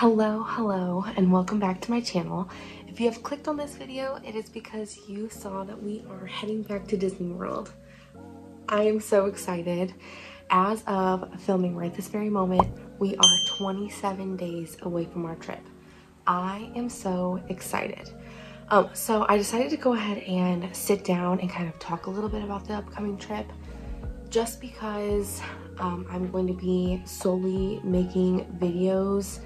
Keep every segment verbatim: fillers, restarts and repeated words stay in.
Hello, hello, and welcome back to my channel. If you have clicked on this video, it is because you saw that we are heading back to Disney World. I am so excited. As of filming right this very moment, we are twenty-seven days away from our trip. I am so excited. Um, so I decided to go ahead and sit down and kind of talk a little bit about the upcoming trip, just because um, I'm going to be solely making videos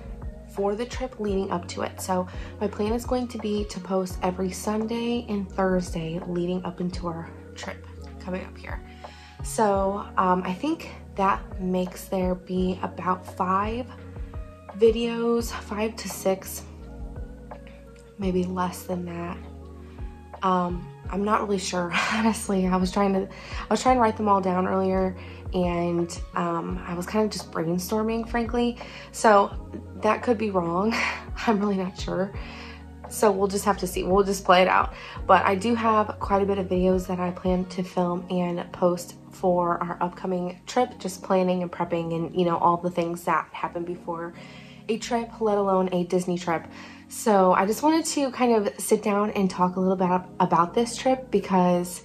for the trip leading up to it. So my plan is going to be to post every Sunday and Thursday leading up into our trip coming up here. So um, I think that makes there be about five videos, five to six, maybe less than that. Um, I'm not really sure, honestly. I was trying to, I was trying to write them all down earlier, and um, I was kind of just brainstorming, frankly. So that could be wrong. I'm really not sure. So we'll just have to see. We'll just play it out. But I do have quite a bit of videos that I plan to film and post for our upcoming trip, just planning and prepping and, you know, all the things that happen before a trip, let alone a Disney trip. So I just wanted to kind of sit down and talk a little bit about this trip, because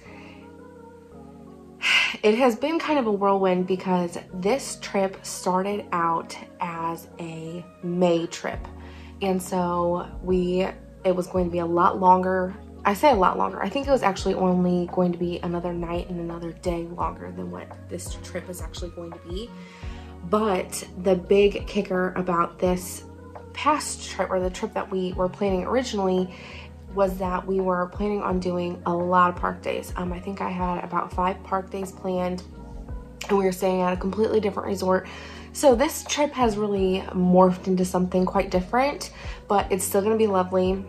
it has been kind of a whirlwind, because this trip started out as a May trip. And so we, it was going to be a lot longer. I say a lot longer. I think it was actually only going to be another night and another day longer than what this trip is actually going to be. But the big kicker about this past trip, or the trip that we were planning originally, was that we were planning on doing a lot of park days. Um, I think I had about five park days planned, and we were staying at a completely different resort. So this trip has really morphed into something quite different, but it's still gonna be lovely.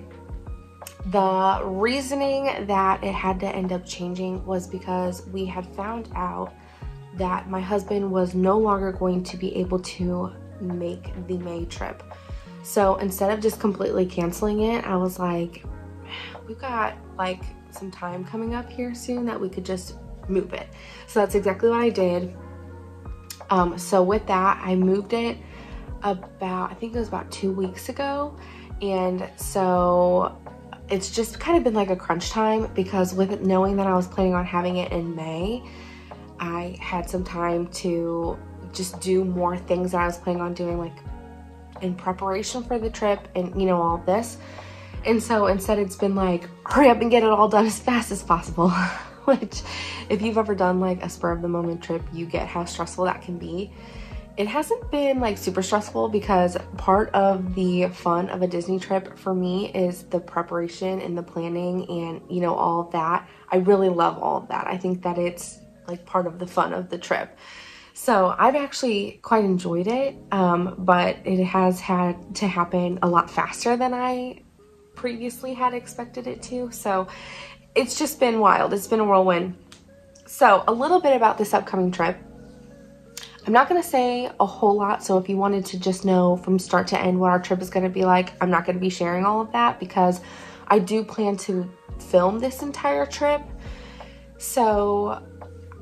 The reasoning that it had to end up changing was because we had found out that my husband was no longer going to be able to make the May trip. So instead of just completely canceling it, I was like, we've got like some time coming up here soon that we could just move it. So that's exactly what I did. Um, so with that, I moved it about, I think it was about two weeks ago. And so it's just kind of been like a crunch time, because with it, knowing that I was planning on having it in May, I had some time to just do more things that I was planning on doing, like in preparation for the trip and, you know, all this. And so instead it's been like, hurry up and get it all done as fast as possible. Which, if you've ever done like a spur of the moment trip, you get how stressful that can be. It hasn't been like super stressful, because part of the fun of a Disney trip for me is the preparation and the planning and, you know, all of that. I really love all of that. I think that it's like part of the fun of the trip. So I've actually quite enjoyed it, um, but it has had to happen a lot faster than I previously had expected it to. So it's just been wild. It's been a whirlwind. So a little bit about this upcoming trip. I'm not going to say a whole lot. So if you wanted to just know from start to end what our trip is going to be like, I'm not going to be sharing all of that, because I do plan to film this entire trip. So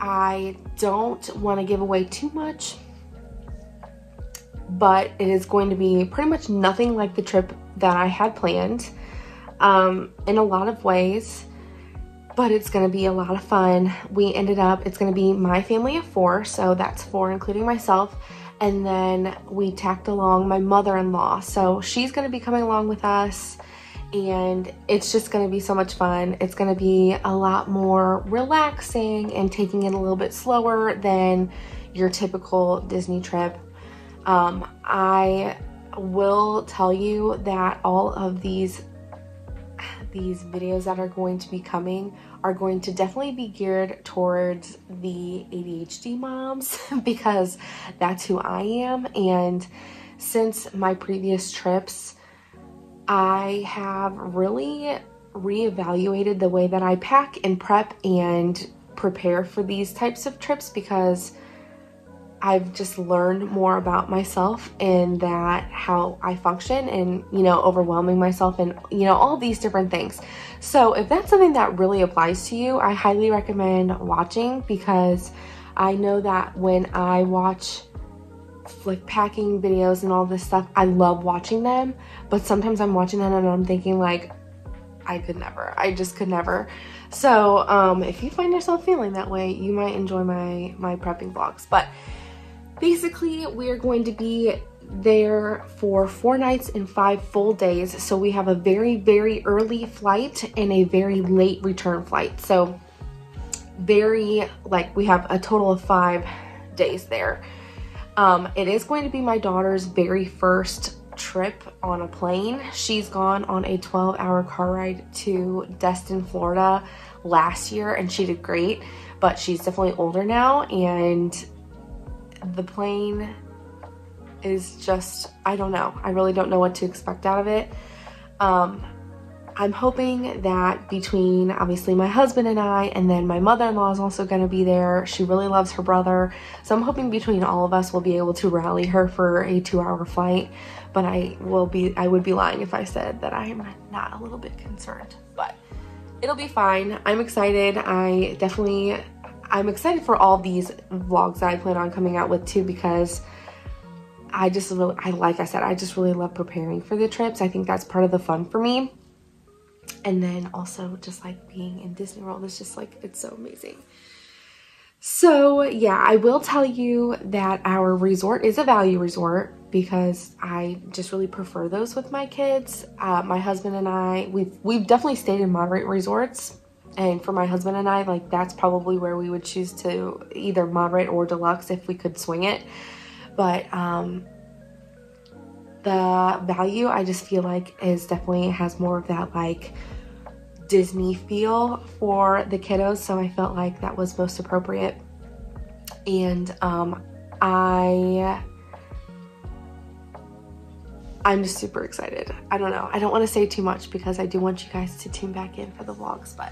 I don't want to give away too much, but it is going to be pretty much nothing like the trip that I had planned um, in a lot of ways. But it's gonna be a lot of fun. We ended up, it's gonna be my family of four, so that's four including myself. And then we tacked along my mother-in-law. So she's gonna be coming along with us, and it's just gonna be so much fun. It's gonna be a lot more relaxing and taking it a little bit slower than your typical Disney trip. Um, I will tell you that all of these these videos that are going to be coming are going to definitely be geared towards the A D H D moms, because that's who I am. And since my previous trips, I have really reevaluated the way that I pack and prep and prepare for these types of trips, because I've just learned more about myself and that how I function and, you know, overwhelming myself and, you know, all these different things. So if that's something that really applies to you, I highly recommend watching, because I know that when I watch like packing videos and all this stuff. I love watching them, but sometimes I'm watching them and I'm thinking like, I could never, I just could never. So um, if you find yourself feeling that way, you might enjoy my, my prepping vlogs. But basically we're going to be there for four nights and five full days. So we have a very, very early flight and a very late return flight. So very, like we have a total of five days there. Um, it is going to be my daughter's very first trip on a plane. She's gone on a twelve hour car ride to Destin, Florida last year and she did great, but she's definitely older now and the plane is just, I don't know. I really don't know what to expect out of it. Um, I'm hoping that between obviously my husband and I, and then my mother-in-law is also going to be there. She really loves her brother. So I'm hoping between all of us we'll be able to rally her for a two hour flight. But I will be, I would be lying if I said that I am not a little bit concerned, but it'll be fine. I'm excited. I definitely, I'm excited for all these vlogs that I plan on coming out with too, because I just really, I, like I said, I just really love preparing for the trips. I think that's part of the fun for me. And then also just like being in Disney World is just like, it's so amazing. So yeah, I will tell you that our resort is a value resort because I just really prefer those with my kids. Uh, my husband and I, we've, we've definitely stayed in moderate resorts. And for my husband and I, like that's probably where we would choose to either moderate or deluxe if we could swing it. But, um, the value I just feel like is definitely has more of that like Disney feel for the kiddos, so I felt like that was most appropriate. And um I I'm just super excited. I don't know, I don't want to say too much because I do want you guys to tune back in for the vlogs, but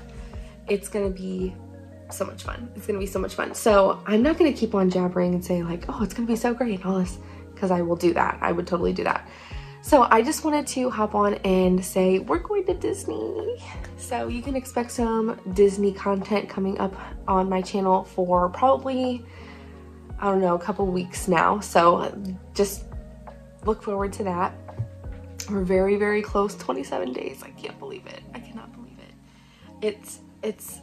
it's gonna be so much fun. It's gonna be so much fun. So I'm not gonna keep on jabbering and say like, oh, it's gonna be so great and all this, because I will do that. I would totally do that. So I just wanted to hop on and say we're going to Disney. So you can expect some Disney content coming up on my channel for probably, I don't know, a couple weeks now. So just look forward to that. We're very, very close. twenty-seven days. I can't believe it. I cannot believe it. It's, it's,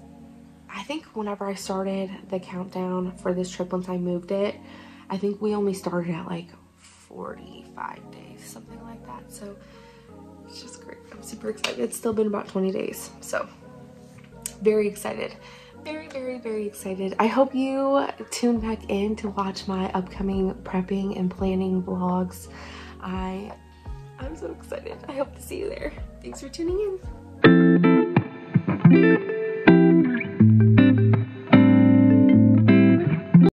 I think whenever I started the countdown for this trip, once I moved it, I think we only started at like forty-five days, something like that. So it's just great. I'm super excited. It's still been about twenty days. So very excited. Very, very, very excited. I hope you tune back in to watch my upcoming prepping and planning vlogs. I, I'm so excited. I hope to see you there. Thanks for tuning in.